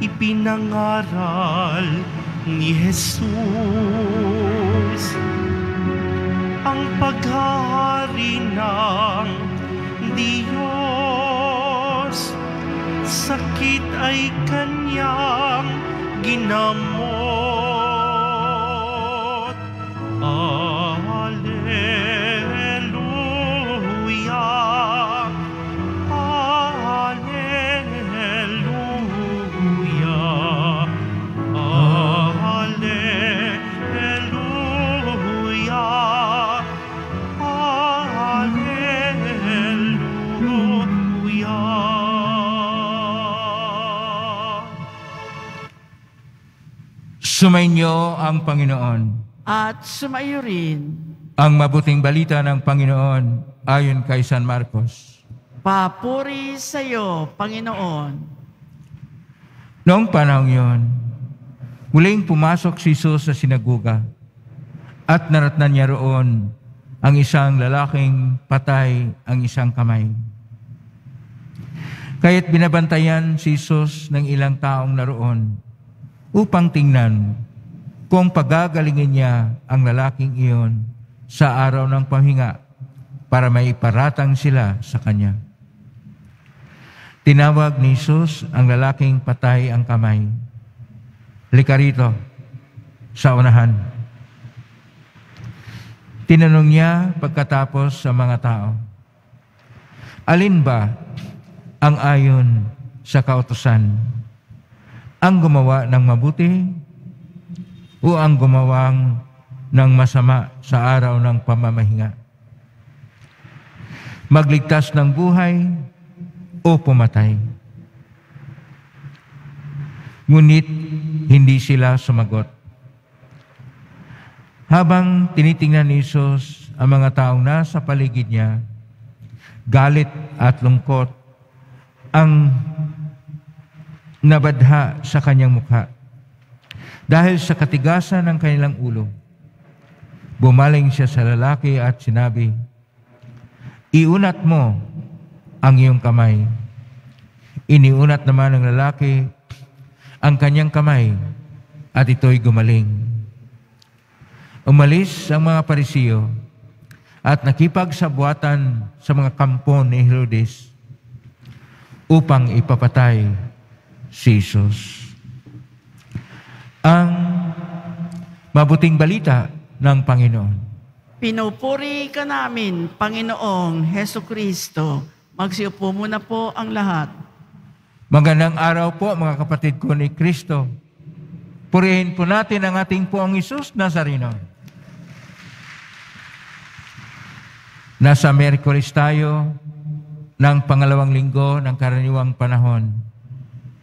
Ipinangaral ni Jesus ang paghahari ng Diyos. Sakit ay kanyang ginamot. Sumainyo ang Panginoon. At sumayo rin. Ang mabuting balita ng Panginoon ayon kay San Marcos. Papuri sa iyo, Panginoon. Noong panahon yun, muling pumasok si Jesus sa sinagoga at naratnan niya roon ang isang lalaking patay ang isang kamay. Kaya't binabantayan si Jesus ng ilang taong naroon upang tingnan kung pagagalingin niya ang lalaking iyon sa araw ng pamhinga para maiparatang sila sa kanya. Tinawag ni Jesus ang lalaking patay ang kamay. Lika rito, sa unahan. Tinanong niya pagkatapos sa mga tao, alin ba ang ayon sa kautusan? Ang gumawa ng mabuti o ang gumawang ng masama sa araw ng pamamahinga? Magligtas ng buhay o pumatay? Ngunit hindi sila sumagot. Habang tinitingnan ni Jesus ang mga taong nasa paligid niya, galit at lungkot ang nabadha sa kanyang mukha. Dahil sa katigasan ng kanilang ulo, bumaling siya sa lalaki at sinabi, iunat mo ang iyong kamay. Iniunat naman ng lalaki ang kanyang kamay at ito'y gumaling. Umalis ang mga Parisiyo at nakipagsabuatan sa mga kampo ni Herodes upang ipapatay si Jesus. Ang mabuting balita ng Panginoon. Pinupuri ka namin, Panginoong Hesukristo. Magsiupo muna po ang lahat. Magandang araw po mga kapatid ko ni Kristo. Purihin po natin ang ating Poong Jesus Nazareno. Nasa Miyerkules tayo ng pangalawang linggo ng karaniwang panahon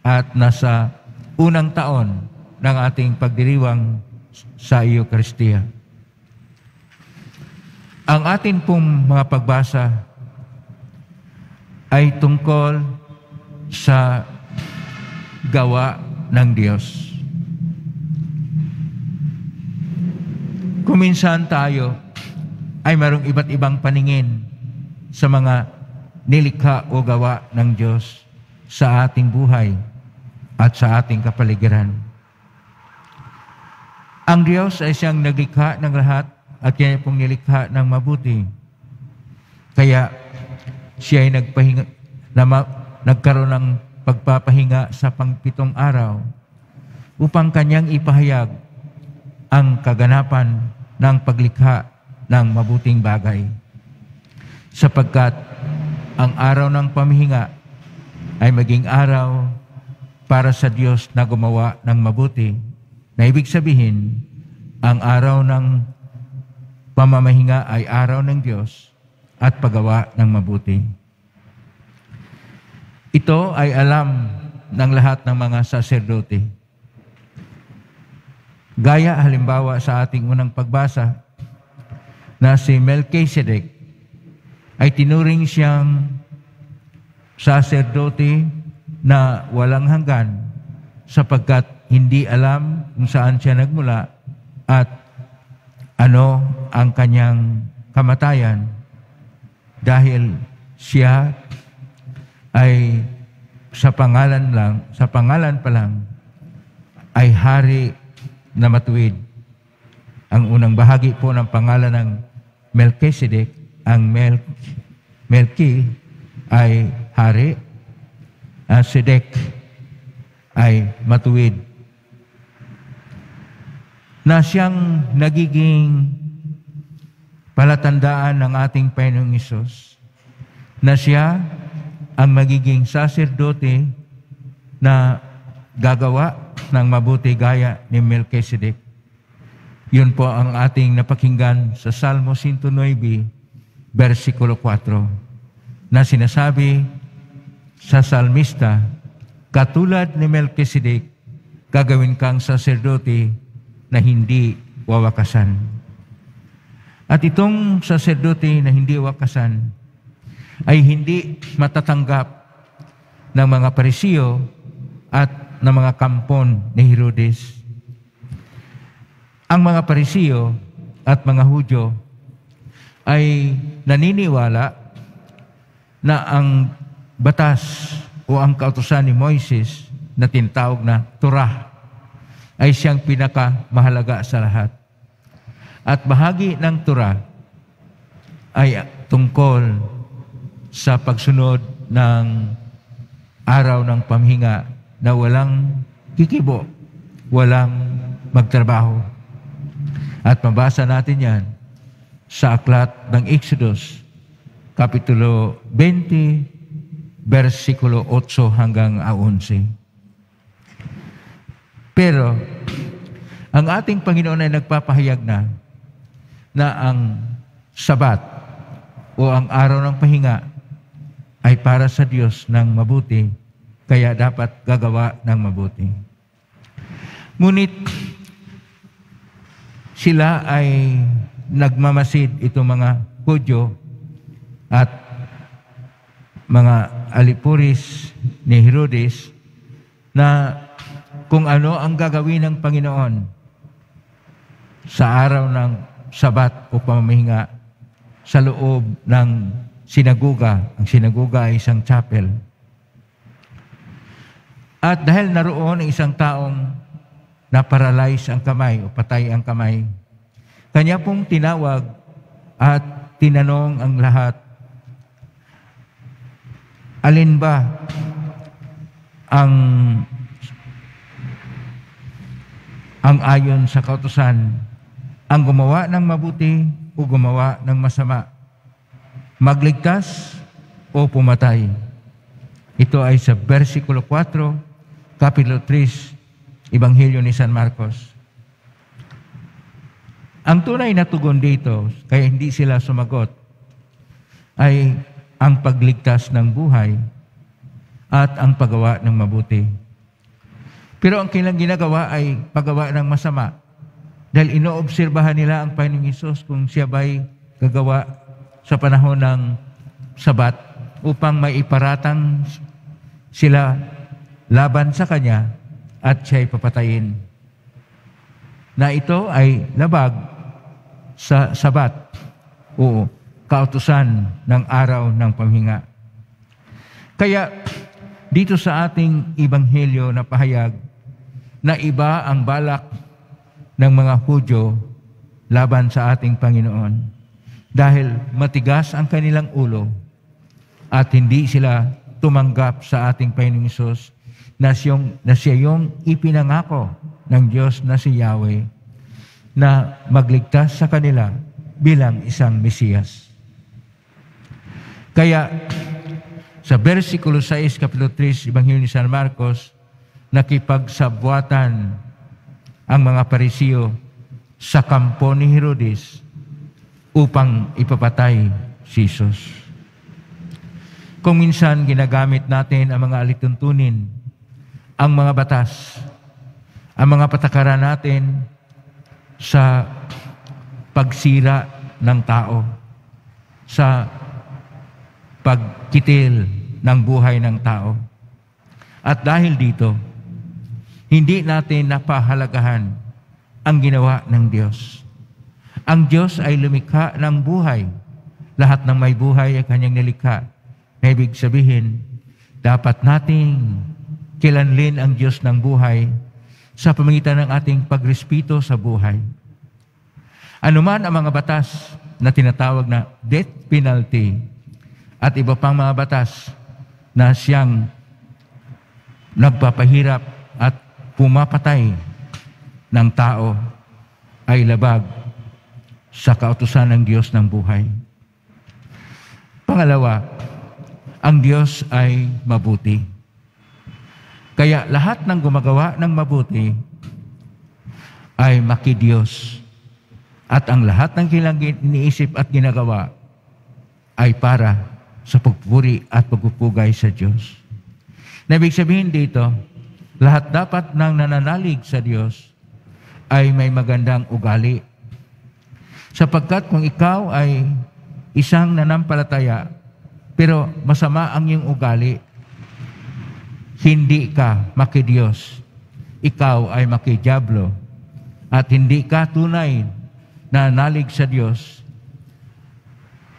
at nasa unang taon ng ating pagdiriwang sa Eucharistia. Ang atin pong mga pagbasa ay tungkol sa gawa ng Diyos. Kuminsan tayo ay mayroong iba't ibang paningin sa mga nilikha o gawa ng Diyos sa ating buhay at sa ating kapaligiran. Ang Diyos ay siyang naglikha ng lahat at kaya pong nilikha ng mabuti. Kaya siya ay nagkaroon ng pagpapahinga sa pangpitong araw upang kanyang ipahayag ang kaganapan ng paglikha ng mabuting bagay. Sapagkat ang araw ng pamhinga ay maging araw para sa Diyos na gumawa ng mabuti. Na ibig sabihin, ang araw ng pamamahinga ay araw ng Diyos at paggawa ng mabuti. Ito ay alam ng lahat ng mga saserdote. Gaya halimbawa sa ating unang pagbasa na si Melchizedek ay tinuring siyang saserdote na walang hanggan sapagkat hindi alam kung saan siya nagmula at ano ang kanyang kamatayan, dahil siya ay sa pangalan pa lang ay hari na matuwid. Ang unang bahagi po ng pangalan ng Melchizedek, ang Melki ay hari, Sedek ay matuwid, na siyang nagiging palatandaan ng ating Panginoong Hesus, na siya ang magiging saserdote na gagawa ng mabuti gaya ni Melchizedek. Yun po ang ating napakinggan sa Salmo 109, versikulo 4, na sinasabi sa salmista, "Katulad ni Melchizedek, gagawin kang saserdote na hindi wawakasan." At itong saserdote na hindi wawakasan ay hindi matatanggap ng mga Parisiyo at ng mga kampon ni Herodes. Ang mga Parisiyo at mga Hudyo ay naniniwala na ang batas o ang kautusan ni Moises na tinatawag na Torah ay siyang pinakamahalaga sa lahat. At bahagi ng Torah ay tungkol sa pagsunod ng araw ng pamhinga na walang kikibo, walang magtrabaho. At mabasa natin yan sa aklat ng Exodus, Kapitulo 20, versikulo 8 hanggang 11. Pero ang ating Panginoon ay nagpapahayag na ang Sabat o ang araw ng pahinga ay para sa Diyos ng mabuti, kaya dapat gagawa ng mabuti. Ngunit sila ay nagmamasid, itong mga Hudyo at mga alipuris ni Herodes, na kung ano ang gagawin ng Panginoon sa araw ng Sabat o pamamahinga sa loob ng sinagoga. Ang sinagoga ay isang chapel. At dahil naroon ang isang taong naparalyze ang kamay o patay ang kamay, kanya pong tinawag at tinanong ang lahat, alin ba ang ayon sa kautusan, ang gumawa ng mabuti o gumawa ng masama, magligtas o pumatay? Ito ay sa versikulo 4, Kapitulo 3, Ebanghelyo ni San Marcos. Ang tunay na tugon dito, kaya hindi sila sumagot, ay ang pagligtas ng buhay at ang paggawa ng mabuti. Pero ang kanilang ginagawa ay paggawa ng masama, dahil inoobserbahan nila ang Panginoong Hesus kung siya ba'y gagawa sa panahon ng Sabat upang maiparatang sila laban sa kanya at siya'y papatayin. Na ito ay labag sa Sabat. Oo, kautusan ng araw ng pamhinga. Kaya dito sa ating ebanghelyo na pahayag na iba ang balak ng mga Hudyo laban sa ating Panginoon, dahil matigas ang kanilang ulo at hindi sila tumanggap sa ating Panginoong Hesus na siya yung ipinangako ng Diyos na si Yahweh na magligtas sa kanila bilang isang Mesiyas. Kaya sa versikulo 6, Kapitulo 3, Ebanghelyo ni San Marcos, nakipagsabwatan ang mga Parisiyo sa kampo ni Herodes upang ipapatay si Jesus. Kung minsan ginagamit natin ang mga alituntunin, ang mga batas, ang mga patakaran natin sa pagsira ng tao, sa pagkitil ng buhay ng tao. At dahil dito, hindi natin napahalagahan ang ginawa ng Diyos. Ang Diyos ay lumikha ng buhay. Lahat ng may buhay ay kanyang nilikha. Na ibig sabihin, dapat nating kilanlin ang Diyos ng buhay sa pamamagitan ng ating pagrespeto sa buhay. Anuman ang mga batas na tinatawag na death penalty at iba pang mga batas na siyang nagpapahirap at pumapatay ng tao ay labag sa kautusan ng Diyos ng buhay. Pangalawa, ang Diyos ay mabuti. Kaya lahat ng gumagawa ng mabuti ay makidiyos. At ang lahat ng kanilang iniisip at ginagawa ay para sa pagpuri at pagpupugay sa Diyos. Na ibig sabihin dito, lahat dapat ng nananalig sa Diyos ay may magandang ugali. Sapagkat kung ikaw ay isang nanampalataya, pero masama ang iyong ugali, hindi ka makidiyos. Ikaw ay makidyablo. At hindi ka tunay na nalig sa Diyos.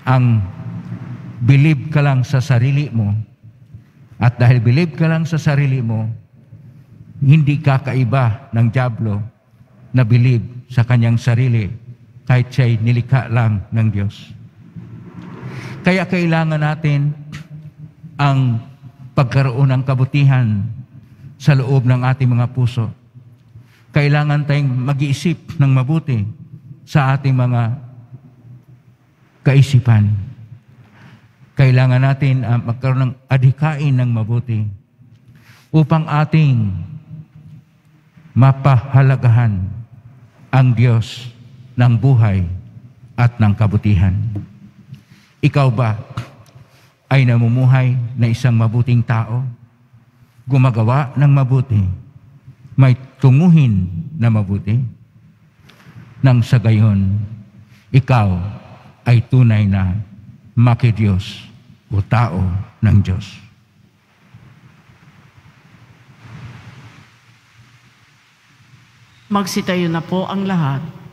Ang believe ka lang sa sarili mo. At dahil believe ka lang sa sarili mo, hindi ka kaiba ng diablo na believe sa kanyang sarili kahit siya'y nilikha lang ng Diyos. Kaya kailangan natin ang pagkaroon ng kabutihan sa loob ng ating mga puso. Kailangan tayong mag-iisip ng mabuti sa ating mga kaisipan. Kailangan natin magkaroon ng adhikain ng mabuti upang ating mapahalagahan ang Diyos ng buhay at ng kabutihan. Ikaw ba ay namumuhay na isang mabuting tao? Gumagawa ng mabuti? May tunguhin na mabuti? Nang sa gayon, ikaw ay tunay na makidiyos o tao ng Diyos. Magsitayo na po ang lahat.